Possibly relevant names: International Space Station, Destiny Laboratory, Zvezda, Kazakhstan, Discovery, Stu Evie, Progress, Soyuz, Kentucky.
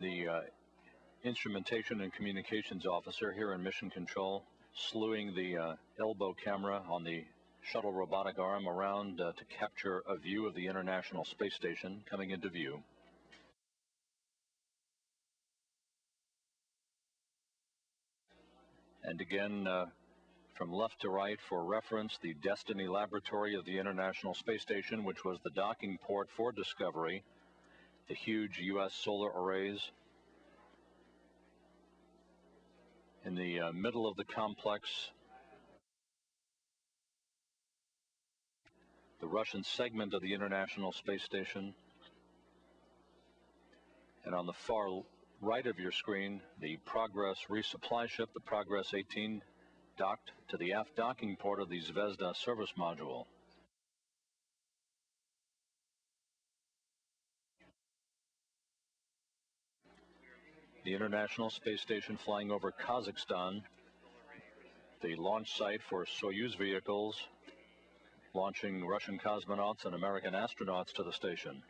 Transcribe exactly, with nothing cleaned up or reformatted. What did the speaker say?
the uh, instrumentation and communications officer here in Mission Control, slewing the uh, elbow camera on the shuttle robotic arm around uh, to capture a view of the International Space Station coming into view. And again, uh, from left to right for reference, the Destiny Laboratory of the International Space Station, which was the docking port for Discovery, the huge U S solar arrays. In the uh, middle of the complex, the Russian segment of the International Space Station. And on the far right of your screen, the Progress resupply ship, the Progress eighteen, docked to the aft docking port of the Zvezda service module. The International Space Station flying over Kazakhstan, the launch site for Soyuz vehicles, launching Russian cosmonauts and American astronauts to the station.